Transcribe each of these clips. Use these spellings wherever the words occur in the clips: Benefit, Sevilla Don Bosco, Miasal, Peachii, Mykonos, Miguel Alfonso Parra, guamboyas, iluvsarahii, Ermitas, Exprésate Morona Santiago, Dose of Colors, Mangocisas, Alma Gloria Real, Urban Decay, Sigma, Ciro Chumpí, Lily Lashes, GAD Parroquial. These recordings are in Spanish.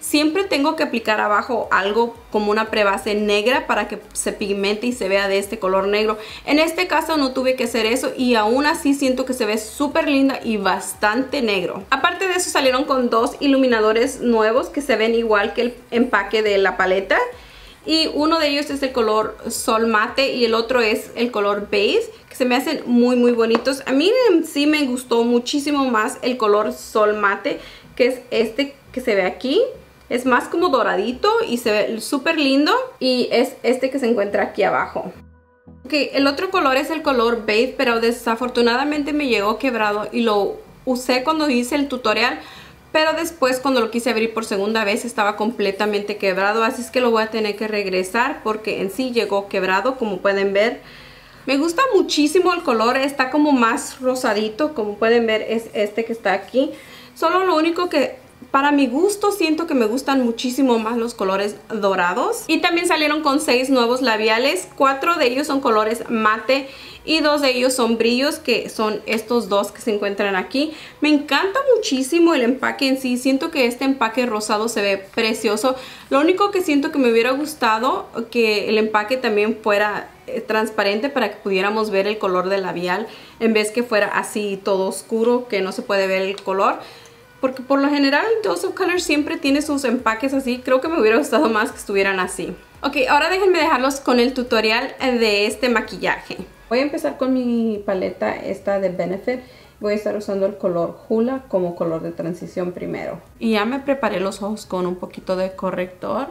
siempre tengo que aplicar abajo algo como una prebase negra para que se pigmente y se vea de este color negro. En este caso no tuve que hacer eso y aún así siento que se ve súper linda y bastante negro. Aparte de eso, salieron con 2 iluminadores nuevos que se ven igual que el empaque de la paleta. Y uno de ellos es el color sol mate y el otro es el color beige, que se me hacen muy bonitos. A mí en sí me gustó muchísimo más el color sol mate, que es este que se ve aquí. Es más como doradito y se ve súper lindo. Y es este que se encuentra aquí abajo. Ok, el otro color es el color beige, pero desafortunadamente me llegó quebrado y lo usé cuando hice el tutorial. Pero después cuando lo quise abrir por segunda vez estaba completamente quebrado. Así es que lo voy a tener que regresar porque en sí llegó quebrado, como pueden ver. Me gusta muchísimo el color, está como más rosadito, como pueden ver es este que está aquí. Solo lo único que... para mi gusto siento que me gustan muchísimo más los colores dorados. Y también salieron con 6 nuevos labiales. 4 de ellos son colores mate y 2 de ellos son brillos, que son estos 2 que se encuentran aquí. Me encanta muchísimo el empaque en sí. Siento que este empaque rosado se ve precioso. Lo único que siento que me hubiera gustado que el empaque también fuera transparente para que pudiéramos ver el color del labial, en vez que fuera así todo oscuro que no se puede ver el color. Porque por lo general Dose of Colors siempre tiene sus empaques así. Creo que me hubiera gustado más que estuvieran así. Ok, ahora déjenme dejarlos con el tutorial de este maquillaje. Voy a empezar con mi paleta esta de Benefit. Voy a estar usando el color Hula como color de transición primero. Y ya me preparé los ojos con un poquito de corrector.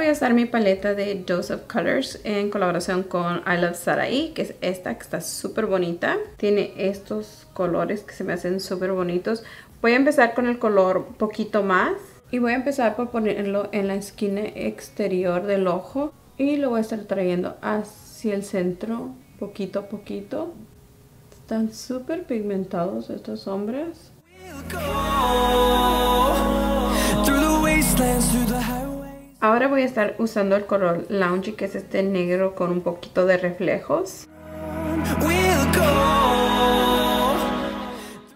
Voy a usar mi paleta de Dose of Colors en colaboración con iluvsarahii, que es esta que está súper bonita. Tiene estos colores que se me hacen súper bonitos. Voy a empezar con el color poquito más y voy a empezar por ponerlo en la esquina exterior del ojo y lo voy a estar trayendo hacia el centro poquito a poquito. Están súper pigmentados estos hombres. Ahora voy a estar usando el color Lounge, que es este negro con un poquito de reflejos.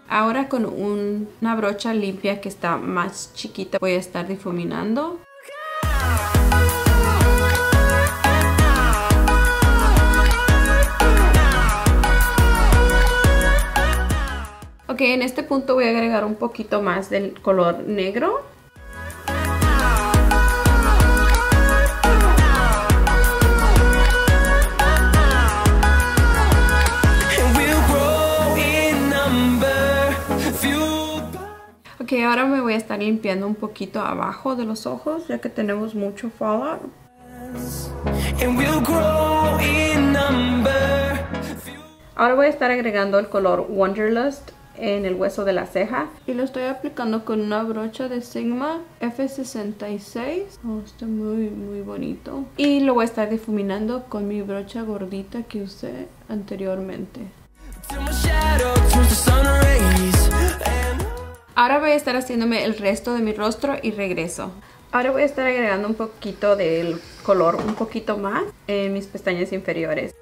Ahora con una brocha limpia que está más chiquita voy a estar difuminando. Ok, en este punto voy a agregar un poquito más del color negro. Ok, ahora me voy a estar limpiando un poquito abajo de los ojos, ya que tenemos mucho fallout. Ahora voy a estar agregando el color Wanderlust en el hueso de la ceja. Y lo estoy aplicando con una brocha de Sigma F66. Oh, está muy, muy bonito. Y lo voy a estar difuminando con mi brocha gordita que usé anteriormente. Ahora voy a estar haciéndome el resto de mi rostro y regreso. Ahora voy a estar agregando un poquito del color, un poquito más, en mis pestañas inferiores.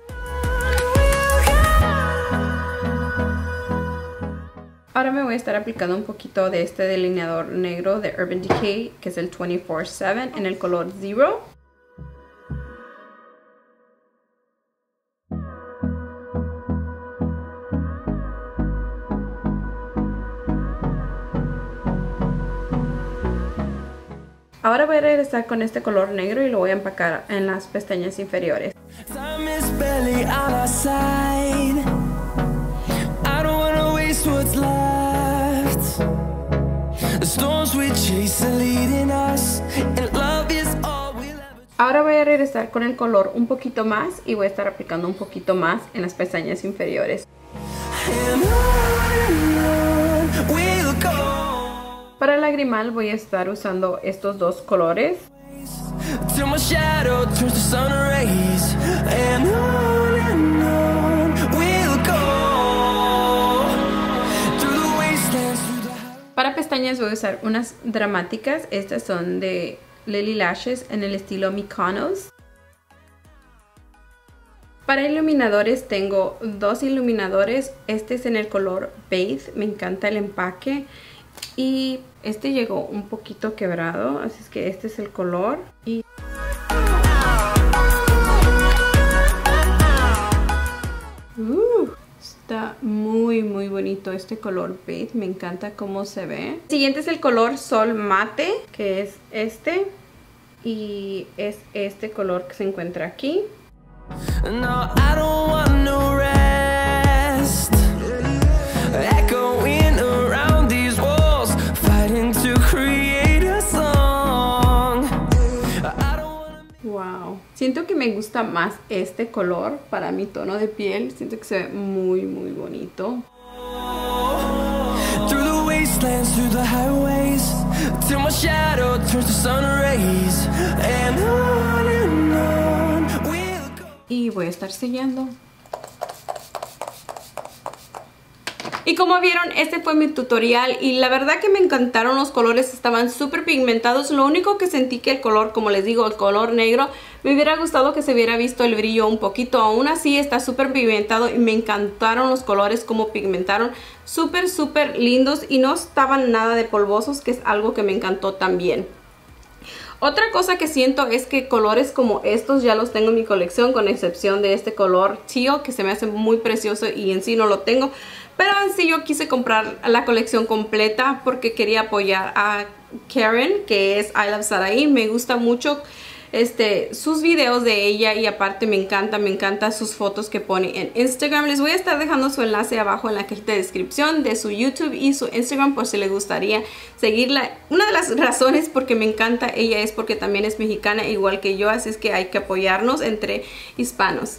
Ahora me voy a estar aplicando un poquito de este delineador negro de Urban Decay, que es el 24-7, en el color Zero. Ahora voy a regresar con este color negro y lo voy a empacar en las pestañas inferiores. Ahora voy a regresar con el color un poquito más y voy a estar aplicando un poquito más en las pestañas inferiores. Para el lagrimal voy a estar usando estos dos colores. Para pestañas voy a usar unas dramáticas. Estas son de Lily Lashes en el estilo Mykonos. Para iluminadores tengo dos iluminadores. Este es en el color Beige. Me encanta el empaque. Y este llegó un poquito quebrado, así es que este es el color. Y está muy muy bonito este color beige, me encanta cómo se ve. El siguiente es el color Sol Mate, que es este. Y es este color que se encuentra aquí. No, I don't want no rest. Siento que me gusta más este color para mi tono de piel. Siento que se ve muy, muy bonito. Y voy a estar sellando. Y como vieron, este fue mi tutorial y la verdad que me encantaron los colores, estaban súper pigmentados. Lo único que sentí que el color, como les digo, el color negro, me hubiera gustado que se hubiera visto el brillo un poquito. Aún así está súper pigmentado y me encantaron los colores como pigmentaron. Súper, súper lindos y no estaban nada de polvosos, que es algo que me encantó también. Otra cosa que siento es que colores como estos ya los tengo en mi colección, con excepción de este color teal, que se me hace muy precioso y en sí no lo tengo. Pero en sí yo quise comprar la colección completa porque quería apoyar a Karen, que es iluvsarahii. Me gusta mucho sus videos de ella y aparte me encanta sus fotos que pone en Instagram. Les voy a estar dejando su enlace abajo en la cajita de descripción de su YouTube y su Instagram por si les gustaría seguirla. Una de las razones porque me encanta ella es porque también es mexicana igual que yo, así es que hay que apoyarnos entre hispanos.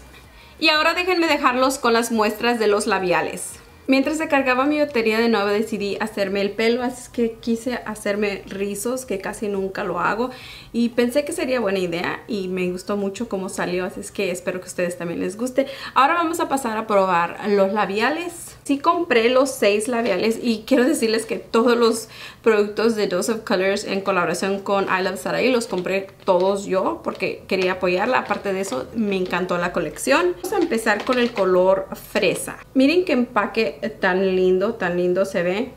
Y ahora déjenme dejarlos con las muestras de los labiales. Mientras se cargaba mi batería de nuevo decidí hacerme el pelo, así es que quise hacerme rizos, que casi nunca lo hago. Y pensé que sería buena idea y me gustó mucho cómo salió, así es que espero que a ustedes también les guste. Ahora vamos a pasar a probar los labiales. Sí compré los 6 labiales y quiero decirles que todos los productos de Dose of Colors en colaboración con iluvsarahii los compré todos yo porque quería apoyarla. Aparte de eso, me encantó la colección. Vamos a empezar con el color fresa. Miren qué empaque tan lindo se ve.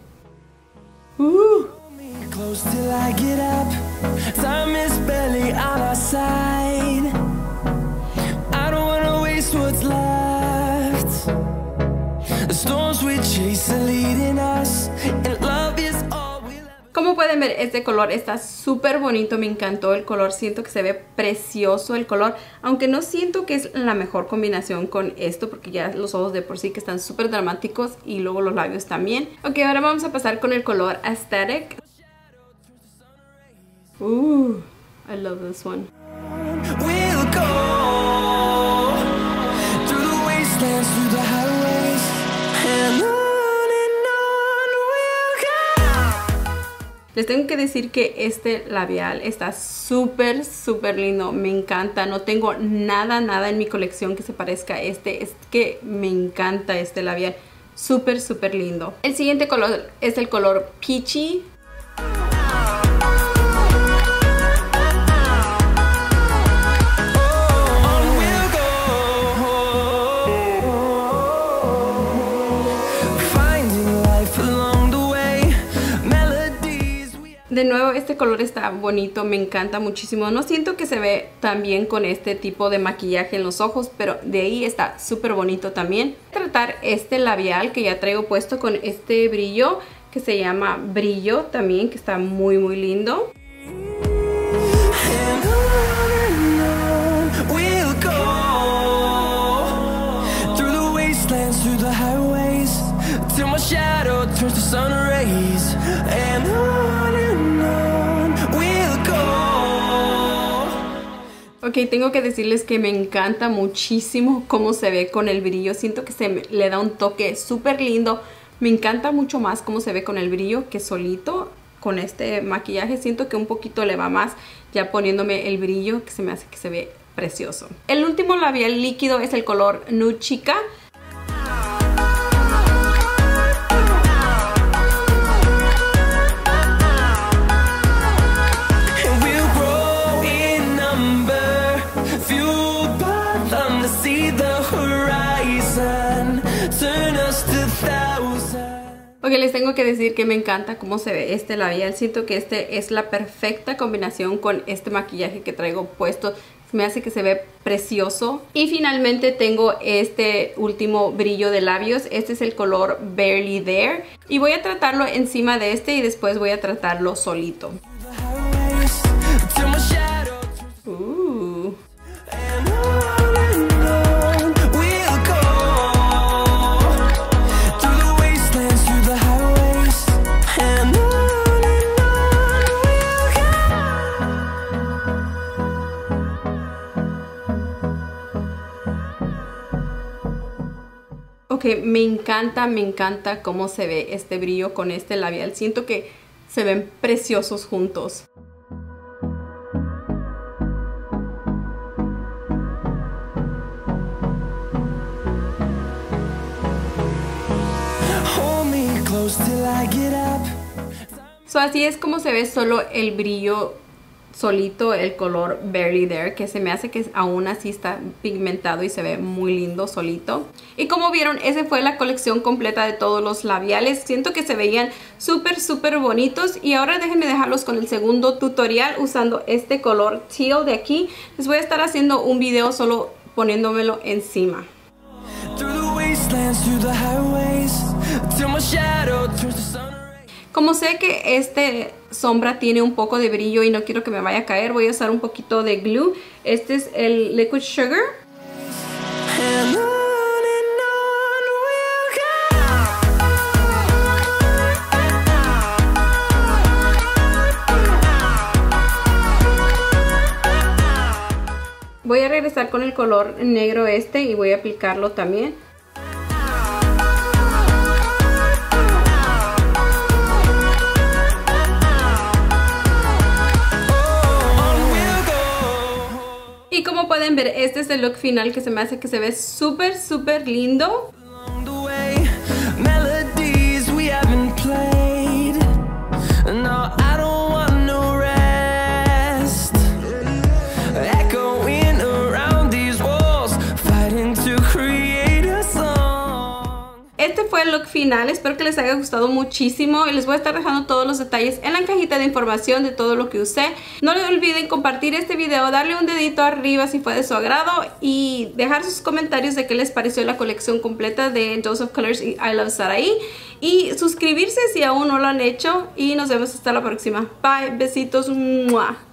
Como pueden ver, este color está súper bonito, me encantó el color, siento que se ve precioso el color, aunque no siento que es la mejor combinación con esto porque ya los ojos de por sí que están súper dramáticos y luego los labios también. Ok, ahora vamos a pasar con el color Aesthetic. I love this one. Les tengo que decir que este labial está súper, súper lindo. Me encanta. No tengo nada en mi colección que se parezca a este. Es que me encanta este labial. Súper, súper lindo. El siguiente color es el color Peachy. De nuevo, este color está bonito, me encanta muchísimo. No siento que se ve tan bien con este tipo de maquillaje en los ojos, pero de ahí está súper bonito también. Voy a tratar este labial que ya traigo puesto con este brillo que se llama Brillo también, que está muy, muy lindo. Ok, tengo que decirles que me encanta muchísimo cómo se ve con el brillo. Siento que le da un toque súper lindo. Me encanta mucho más cómo se ve con el brillo que solito. Con este maquillaje siento que un poquito le va más ya poniéndome el brillo, que se me hace que se ve precioso. El último labial líquido es el color Nude Chica. Ok, les tengo que decir que me encanta cómo se ve este labial. Siento que este es la perfecta combinación con este maquillaje que traigo puesto. Me hace que se ve precioso. Y finalmente tengo este último brillo de labios. Este es el color Barely There. Y voy a tratarlo encima de este y después voy a tratarlo solito. Ok, me encanta cómo se ve este brillo con este labial. Siento que se ven preciosos juntos. So, así es como se ve solo el brillo solito, el color Barely There, que se me hace que aún así está pigmentado y se ve muy lindo solito. Y como vieron, esa fue la colección completa de todos los labiales. Siento que se veían súper, súper bonitos. Y ahora déjenme dejarlos con el segundo tutorial usando este color teal de aquí. Les voy a estar haciendo un video solo poniéndomelo encima. Como sé que este sombra tiene un poco de brillo y no quiero que me vaya a caer, voy a usar un poquito de glue. Este es el Liquid Sugar. Voy a regresar con el color negro este y voy a aplicarlo también. Y como pueden ver, este es el look final que se me hace que se ve súper, súper lindo. este fue el look final. Espero que les haya gustado muchísimo y les voy a estar dejando todos los detalles en la cajita de información de todo lo que usé. No olviden compartir este video, darle un dedito arriba si fue de su agrado y dejar sus comentarios de qué les pareció la colección completa de Dose of Colors y iluvsarahii, y suscribirse si aún no lo han hecho, y nos vemos hasta la próxima. Bye, besitos, muah.